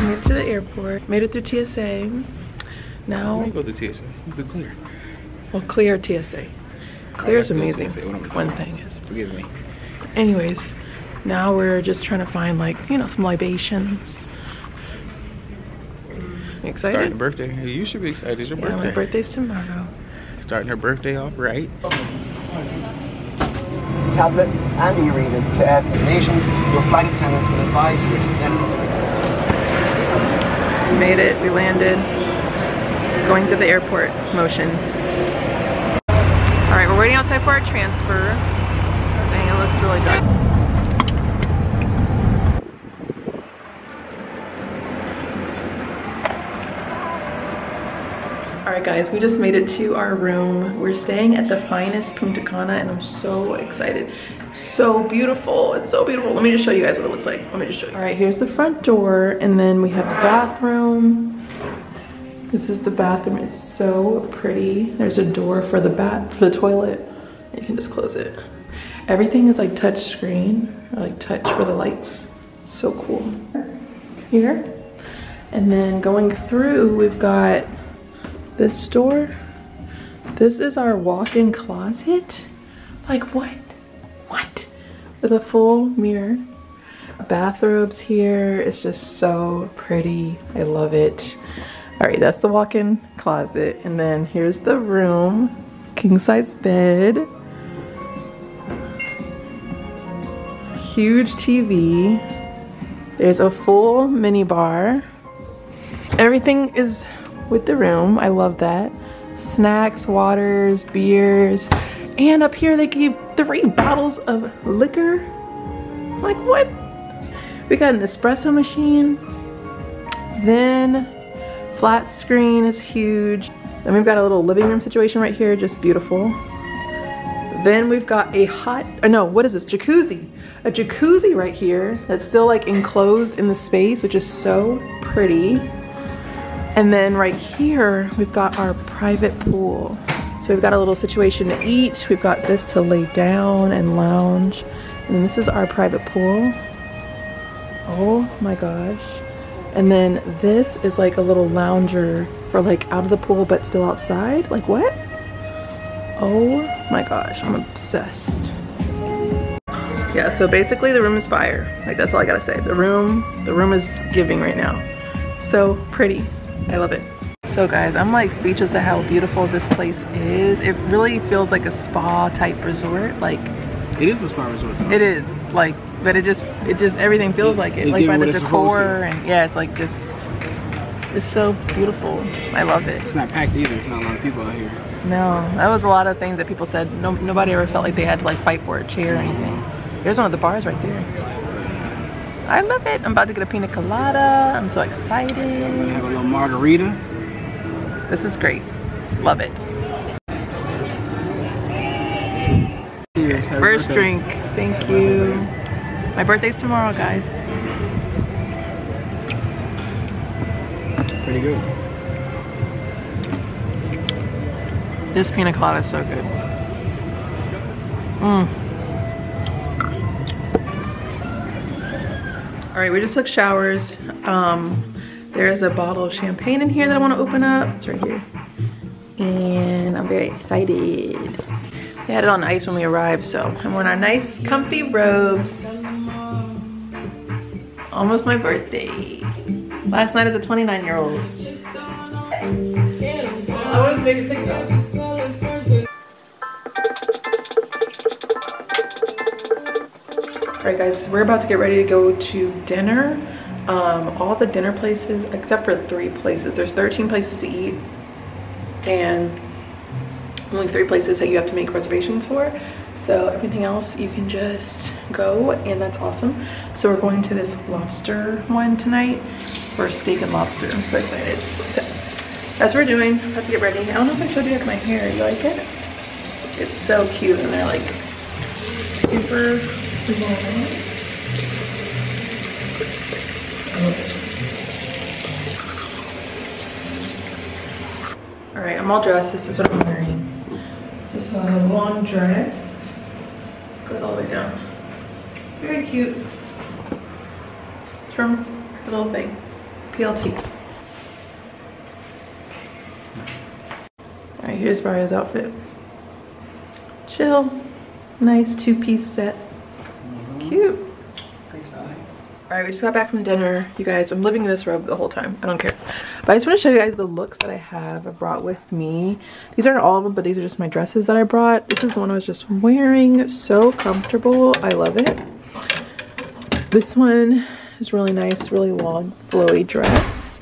we made it to the airport, made it through TSA. Now we go to TSA. The clear. Well, clear TSA. Clear is amazing. TSA, one thing is. Forgive me. Anyways, now we're just trying to find, like, you know, some libations. Excited? Starting her birthday. You should be excited. It's your birthday. Yeah, my birthday's tomorrow. Starting her birthday off right. Tablets and e-readers to airport nations. Your flight attendants will advise you if it's necessary. We made it. We landed. Just going through the airport motions. All right, we're waiting outside for our transfer. Dang, it looks really dark. Alright guys, we just made it to our room. We're staying at the Finest Punta Cana and I'm so excited. So beautiful. It's so beautiful. Let me just show you guys what it looks like. Let me just show you. Alright, here's the front door and then we have the bathroom. This is the bathroom. It's so pretty. There's a door for the toilet. You can just close it. Everything is like touch screen or like touch for the lights. So cool. Here. And then going through, we've got this store. This is our walk-in closet. Like what? With a full mirror. Bathrobes here. It's just so pretty. I love it. All right, that's the walk-in closet. And then here's the room. King-size bed. Huge TV. There's a full mini bar. Everything is with the room. I love that. Snacks, waters, beers, and up here they gave 3 bottles of liquor. Like what? We got an espresso machine. Then flat screen is huge. Then we've got a little living room situation right here, just beautiful. Then we've got a what is this? Jacuzzi. A jacuzzi right here that's still like enclosed in the space, which is so pretty. And then right here, we've got our private pool. So we've got a little situation to eat. We've got this to lay down and lounge. And this is our private pool. Oh my gosh. And then this is like a little lounger for like out of the pool, but still outside. Like what? Oh my gosh, I'm obsessed. Yeah, so basically the room is fire. Like that's all I gotta say. The room is giving right now. So pretty. I love it. So guys, I'm like speechless at how beautiful this place is. It really feels like a spa type resort. Like it is a spa resort though. It is, like, but it just everything feels like it. Like by the decor and yeah, it's like just, it's so beautiful. I love it. It's not packed either. There's not a lot of people out here. No, that was a lot of things that people said. No, nobody ever felt like they had to like fight for a chair or anything. There's one of the bars right there. I love it. I'm about to get a pina colada. I'm so excited. I'm gonna have a little margarita. This is great. Love it. Cheers. First drink. Thank you. My birthday's tomorrow, guys. Pretty good. This pina colada is so good. Mmm. All right, we just took showers. There is a bottle of champagne in here that I want to open up. It's right here. And I'm very excited. We had it on ice when we arrived, so I'm wearing our nice comfy robes. Almost my birthday. Last night as a 29-year-old. I want to make a TikTok. Alright guys, we're about to get ready to go to dinner. All the dinner places, except for 3 places. There's 13 places to eat and only 3 places that you have to make reservations for. So everything else you can just go, and that's awesome. So we're going to this lobster one tonight for steak and lobster. I'm so excited. That's what we're doing. About to get ready. I don't know if I showed you guys my hair. You like it? It's so cute and they're like super Alright, I'm all dressed. This is what I'm wearing. Just a long dress. Goes all the way down. Very cute. It's from the little thing. PLT. Alright, here's Ryo's outfit. Chill. Nice two-piece set. Cute. Thanks, Dolly. Alright, we just got back from dinner. You guys, I'm living in this robe the whole time. I don't care. But I just want to show you guys the looks that I have brought with me. These aren't all of them, but these are just my dresses that I brought. This is the one I was just wearing. So comfortable. I love it. This one is really nice, really long, flowy dress.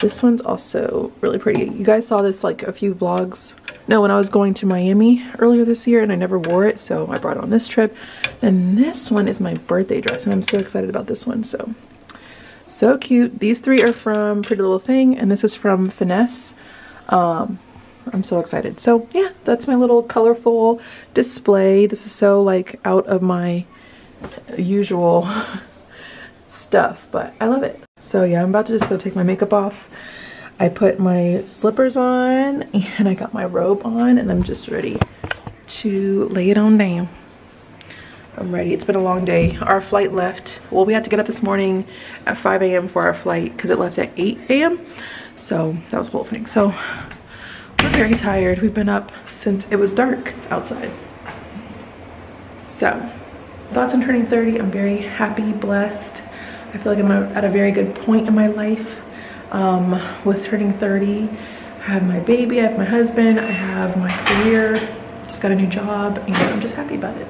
This one's also really pretty. You guys saw this like a few vlogs. No, when I was going to Miami earlier this year and I never wore it, so I brought it on this trip. And this one is my birthday dress, and I'm so excited about this one. So cute. These three are from Pretty Little Thing, and this is from Finesse. I'm so excited. So yeah, that's my little colorful display. This is so like out of my usual stuff, but I love it. So yeah, I'm about to just go take my makeup off. I put my slippers on and I got my robe on, and I'm just ready to lay it on down. I'm ready. It's been a long day. Our flight left, well, we had to get up this morning at 5 a.m. for our flight because it left at 8 a.m. So that was the whole thing. So we're very tired. We've been up since it was dark outside. So thoughts on turning 30. I'm very happy, blessed. I feel like I'm at a very good point in my life. With turning 30, I have my baby, I have my husband, I have my career, just got a new job, and I'm just happy about it.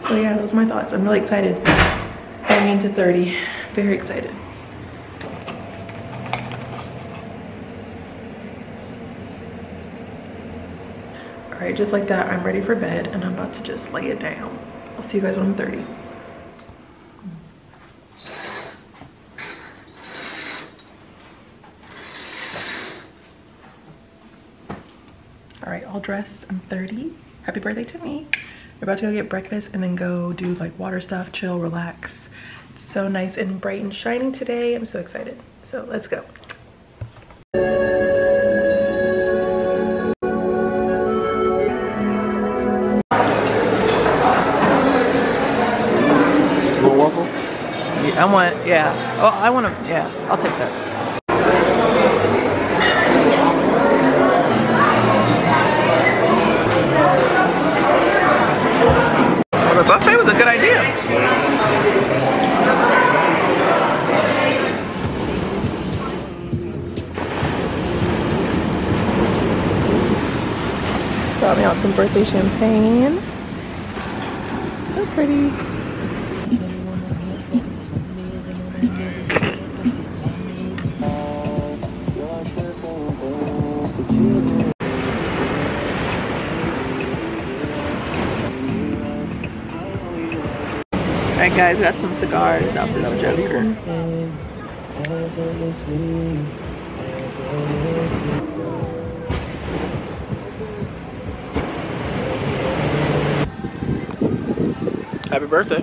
So yeah, those are my thoughts. I'm really excited going into 30, very excited. All right, just like that, I'm ready for bed, and I'm about to just lay it down. I'll see you guys when I'm 30. Alright, all dressed. I'm 30. Happy birthday to me. We're about to go get breakfast and then go do like water stuff, chill, relax. It's so nice and bright and shining today. I'm so excited. So let's go. I want, yeah. Oh, I want to, yeah. I'll take that. Buffet was a good idea. Brought me out some birthday champagne. So pretty. Alright guys, we got some cigars out this joker. Happy birthday.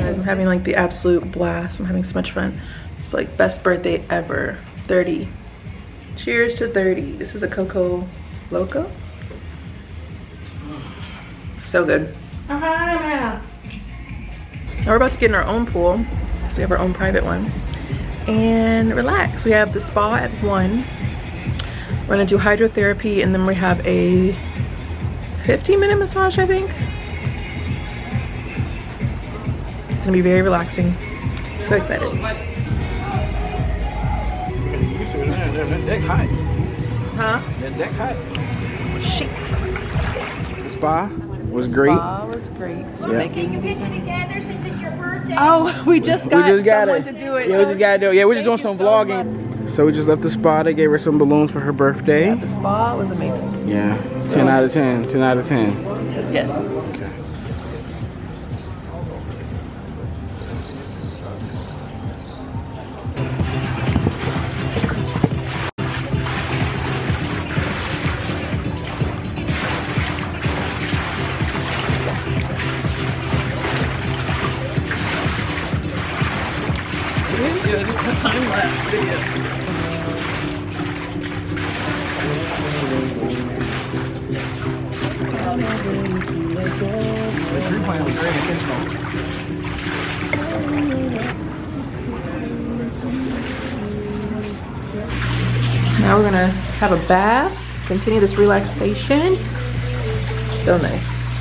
I'm having like the absolute blast. I'm having so much fun. It's like best birthday ever. 30. Cheers to 30. This is a Coco Loco. So good. Now we're about to get in our own pool. So we have our own private one. And relax. We have the spa at 1. We're gonna do hydrotherapy, and then we have a 15-minute massage, I think. It's gonna be very relaxing. So excited. That deck hot. Huh? That deck hot. Shit. The spa was great. The spa was great. Yeah. Making a picture together since it's your birthday. Oh, we just got someone to do it. Yeah, we just got to do it. Yeah, we're just doing some vlogging. So we just left the spa. They gave her some balloons for her birthday. Yeah, the spa was amazing. Yeah. So. 10 out of 10. 10 out of 10. Yes. Okay. Time lapse video. The tree plant was very intentional. Now we're gonna have a bath, continue this relaxation. So nice.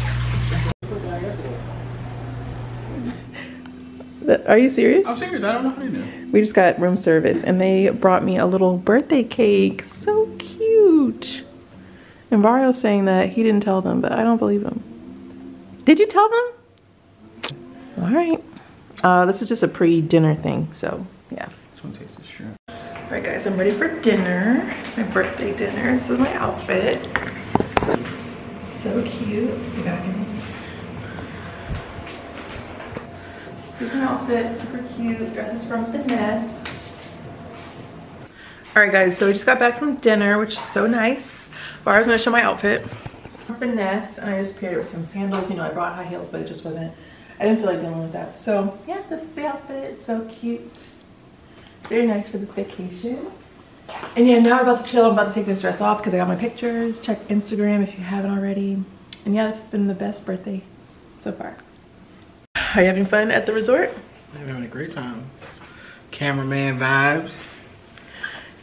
Are you serious? I'm serious. I don't know how to do it. We just got room service and they brought me a little birthday cake. So cute. And Vario's saying that he didn't tell them, but I don't believe him. Did you tell them? All right. This is just a pre-dinner thing, so yeah. This one tastes as shrimp. All right, guys, I'm ready for dinner. My birthday dinner. This is my outfit. So cute. You got it. Here's my outfit, super cute. Dress is from Finesse. All right, guys, so we just got back from dinner, which is so nice. Vara's gonna show my outfit. Finesse, and I just paired it with some sandals. You know, I brought high heels, but it just wasn't, I didn't feel like dealing with that. So yeah, this is the outfit, it's so cute. Very nice for this vacation. And yeah, now I'm about to chill. I'm about to take this dress off because I got my pictures. Check Instagram if you haven't already. And yeah, this has been the best birthday so far. Are you having fun at the resort? I'm having a great time. Cameraman vibes.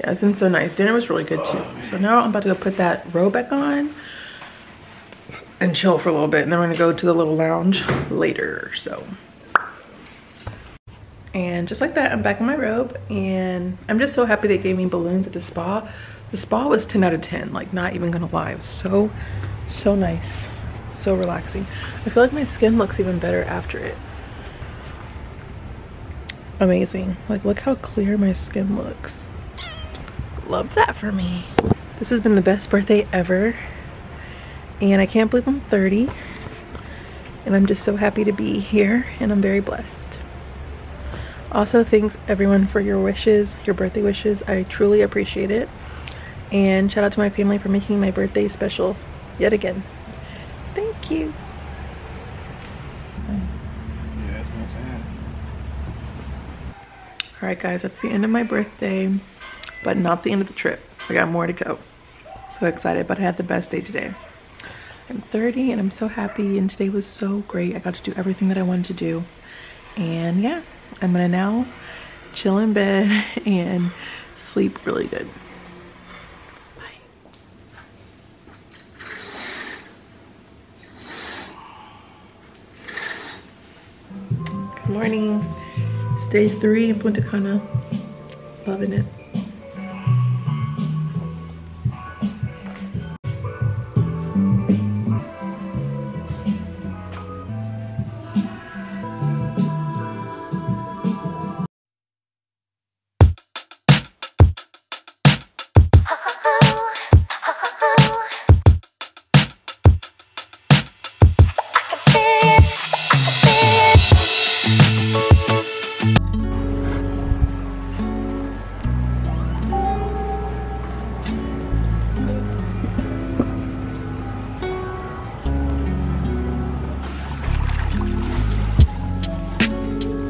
Yeah, it's been so nice. Dinner was really good too. Man. So now I'm about to go put that robe back on and chill for a little bit. And then we're gonna go to the little lounge later, so. And just like that, I'm back in my robe. And I'm just so happy they gave me balloons at the spa. The spa was 10 out of 10, like not even gonna lie. It was so nice. So relaxing. I feel like my skin looks even better after it. Amazing. Like, look how clear my skin looks. Love that for me. This has been the best birthday ever. And I can't believe I'm 30. And I'm just so happy to be here. And I'm very blessed. Also, thanks everyone for your wishes, your birthday wishes. I truly appreciate it. And shout out to my family for making my birthday special yet again. Thank you. Yeah, all right, guys, that's the end of my birthday, but not the end of the trip. I got more to go. So excited, but I had the best day today. I'm 30 and I'm so happy, and today was so great. I got to do everything that I wanted to do. And yeah, I'm gonna now chill in bed and sleep really good. Morning, it's day 3 in Punta Cana, loving it.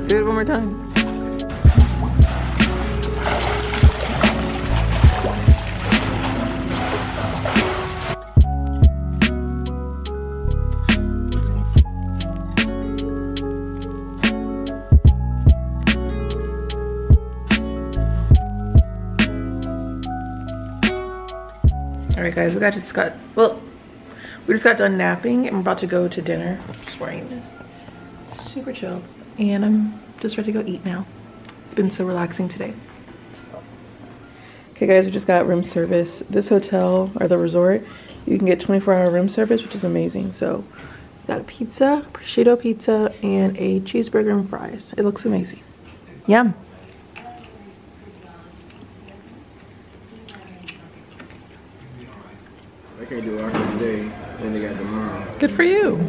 Do it one more time. All right, guys, we just got done napping and we're about to go to dinner. Just wearing this, super chill. And I'm just ready to go eat now. It's been so relaxing today. Okay, guys, we just got room service. This hotel or the resort, you can get 24-hour room service, which is amazing. So got a pizza, prosciutto pizza, and a cheeseburger and fries. It looks amazing. Yum. I can't do laundry today, then they got tomorrow. Good for you.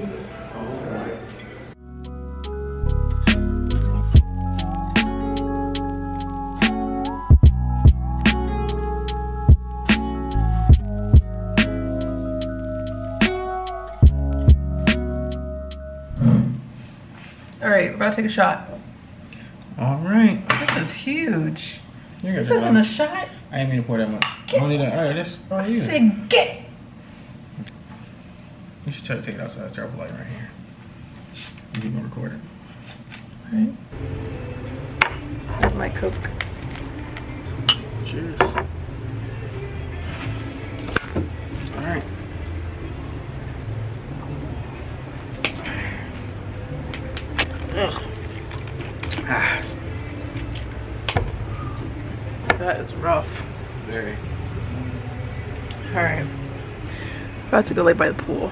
We're about to take a shot. All right. This is huge. This isn't a shot. I didn't mean to pour that much. All right, that's all you. I said get. You should try to take it outside. It's terrible light right here. You can record it. All right. That's my Coke. Cheers. All right. Ugh. Ah. That is rough. Very. All right. About to go lay by the pool.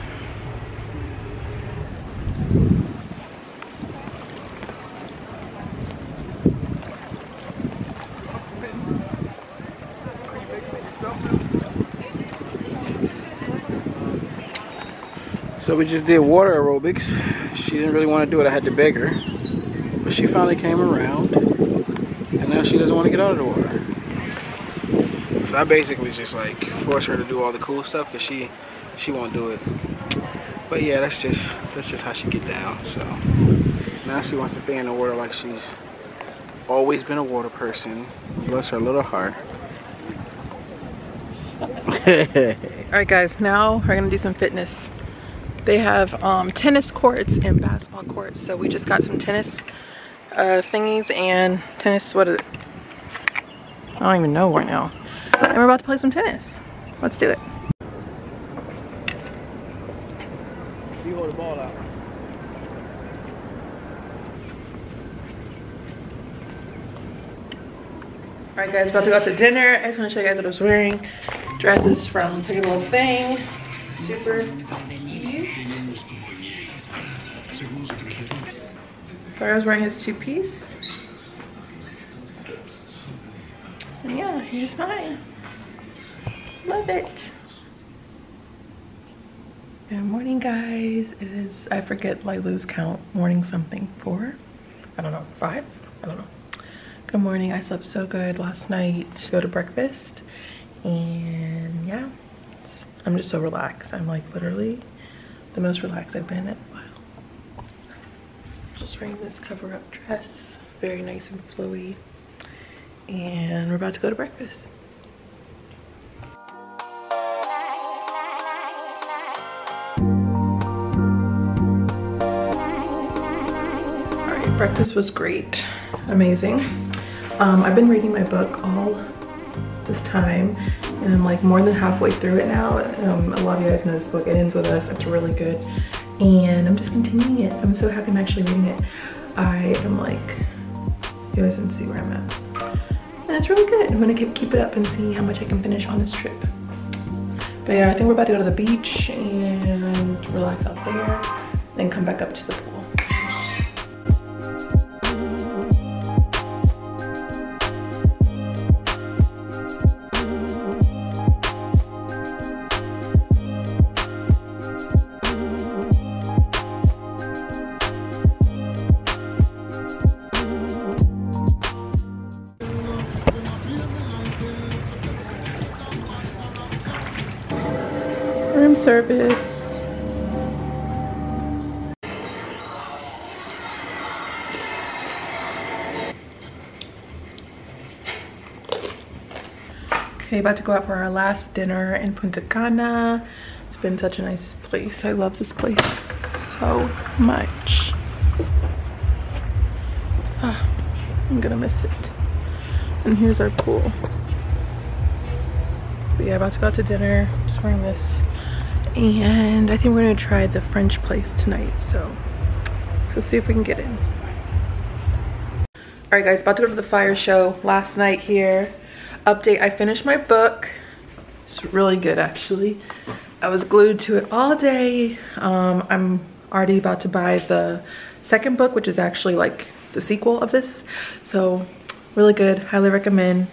So we just did water aerobics. She didn't really want to do it. I had to beg her. But she finally came around. And now she doesn't want to get out of the water. So I basically just like forced her to do all the cool stuff because she won't do it. But yeah, that's just how she get down. So now she wants to stay in the water like she's always been a water person. Bless her little heart. Alright guys, now we're gonna do some fitness. They have tennis courts and basketball courts, so we just got some tennis thingies and tennis, what is it? I don't even know right now. And we're about to play some tennis. Let's do it. You hold the ball out. Alright guys, about to go out to dinner. I just want to show you guys what I was wearing. Dresses from Pretty Little Thing. Super I was wearing his two-piece. And yeah, here's mine. Love it. Good morning, guys. It is, I forget, like, lose count. Morning something. 4? I don't know. 5? I don't know. Good morning. I slept so good last night. Go to breakfast. And yeah, I'm just so relaxed. I'm, like, literally the most relaxed I've been at. Just wearing this cover-up dress, very nice and flowy, and we're about to go to breakfast. Alright, breakfast was great, amazing. I've been reading my book all this time, and I'm like more than halfway through it now. A lot of you guys know this book, It Ends With Us. It's really good. And I'm just continuing it. I'm so happy I'm actually reading it. I am like, you guys can see where I'm at. And it's really good. I'm gonna keep it up and see how much I can finish on this trip. But yeah, I think we're about to go to the beach and relax out there, then come back up to the pool. Service. Okay, about to go out for our last dinner in Punta Cana. It's been such a nice place. I love this place so much. I'm gonna miss it. And here's our pool. But yeah, about to go out to dinner. I'm just wearing this. And I think we're gonna try the French place tonight, so let's go see if we can get in. All right guys, about to go to the fire show last night here. Update, I finished my book. It's really good actually. I was glued to it all day. I'm already about to buy the second book, which is actually like the sequel of this. So really good, highly recommend.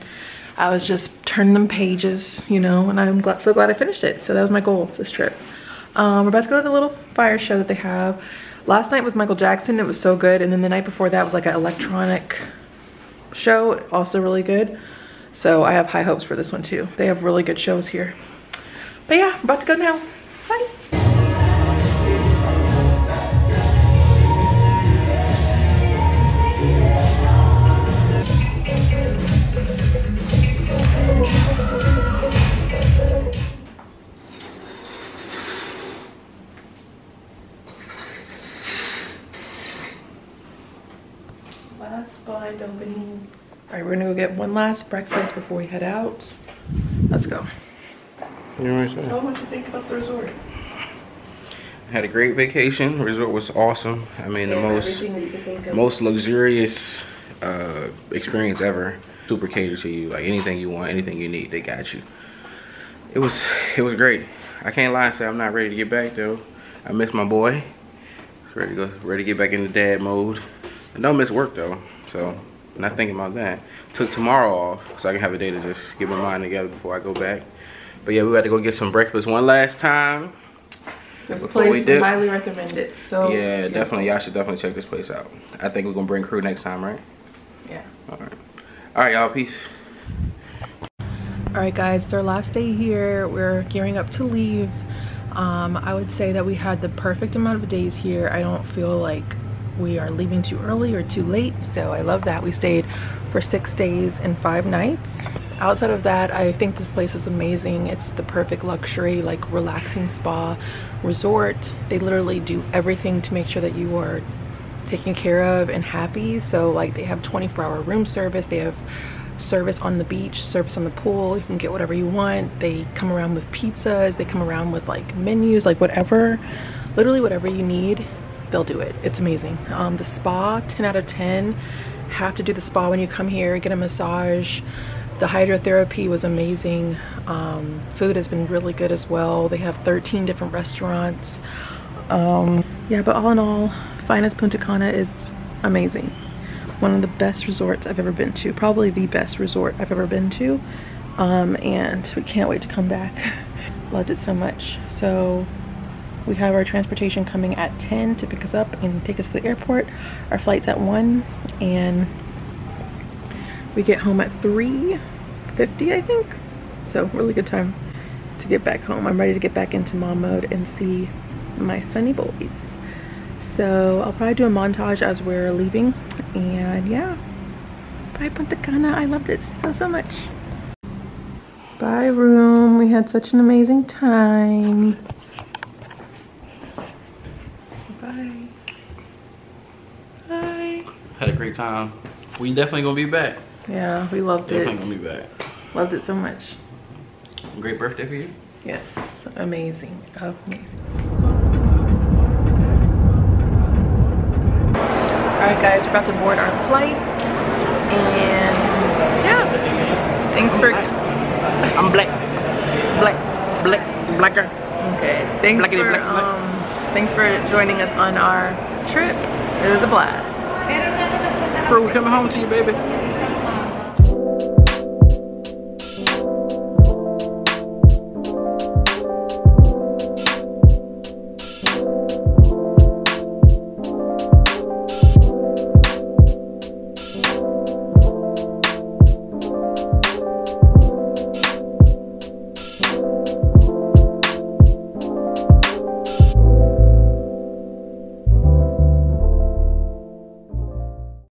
I was just turning them pages, you know, and I'm glad, so glad I finished it. So that was my goal this trip. We're about to go to the little fire show that they have. Last night was Michael Jackson. It was so good. And then the night before that was like an electronic show, also really good. So I have high hopes for this one too. They have really good shows here. But yeah, I'm about to go now. Bye. All right, we're gonna go get one last breakfast before we head out. Let's go. You're right there. Tell them what you think about the resort. Had a great vacation. The resort was awesome. I mean, yeah, the most luxurious experience ever. Super catered to you, like anything you want, anything you need, they got you. It was great. I can't lie and say I'm not ready to get back though. I miss my boy. Ready to get back into dad mode. I don't miss work though, so not thinking about that. Took tomorrow off so I can have a day to just get my mind together before I go back. But yeah, we got to go get some breakfast one last time. This place, we highly recommend it. So yeah, definitely, y'all should definitely check this place out. I think we're gonna bring crew next time, right? Yeah. All right, y'all. Peace. All right, guys. It's our last day here. We're gearing up to leave. I would say that we had the perfect amount of days here. I don't feel like we are leaving too early or too late, so I love that. We stayed for 6 days and 5 nights. Outside of that, I think this place is amazing. It's the perfect luxury, like relaxing spa resort. They literally do everything to make sure that you are taken care of and happy. So like they have 24-hour room service, they have service on the beach, service on the pool, you can get whatever you want. They come around with pizzas, they come around with like menus, like whatever, literally whatever you need, they'll do it. It's amazing. The spa, 10 out of 10. Have to do the spa when you come here, get a massage. The hydrotherapy was amazing. Food has been really good as well. They have 13 different restaurants. Yeah, but all in all, Finest Punta Cana is amazing. One of the best resorts I've ever been to, probably the best resort I've ever been to, and we can't wait to come back. Loved it so much. So we have our transportation coming at 10 to pick us up and take us to the airport. Our flight's at 1 and we get home at 3:50, I think. So really good time to get back home. I'm ready to get back into mom mode and see my sunny boys. So I'll probably do a montage as we're leaving, and yeah, bye Punta Cana. I loved it so much. Bye room. We had such an amazing time. Bye. Bye. Had a great time. We definitely gonna be back. Yeah, we loved it. Definitely gonna be back. Loved it so much. Great birthday for you. Yes, amazing, amazing. Alright guys, we're about to board our flights, and yeah, thanks for... I'm black. Black. Black. Blacker. Okay, thanks blackity, for, black, thanks for joining us on our trip. It was a blast. Bro, we're coming home to you, baby.